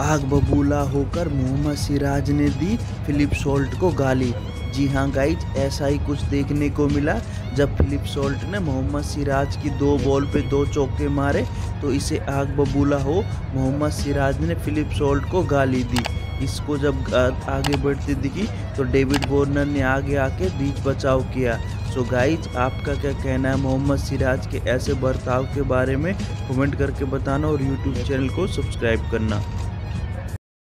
आग बबूला होकर मोहम्मद सिराज ने दी फिलिप सॉल्ट को गाली। जी हाँ गाइज, ऐसा ही कुछ देखने को मिला जब फिलिप सॉल्ट ने मोहम्मद सिराज की 2 बॉल पे 2 चौके मारे तो इसे आग बबूला हो मोहम्मद सिराज ने फिलिप सॉल्ट को गाली दी। इसको जब आगे बढ़ती दिखी तो डेविड वार्नर ने आगे आके बीच बचाव किया। सो गाइज, आपका क्या कहना है मोहम्मद सिराज के ऐसे बर्ताव के बारे में? कमेंट करके बताना और यूट्यूब चैनल को सब्सक्राइब करना।